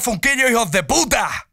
Funkillo, hijos de puta.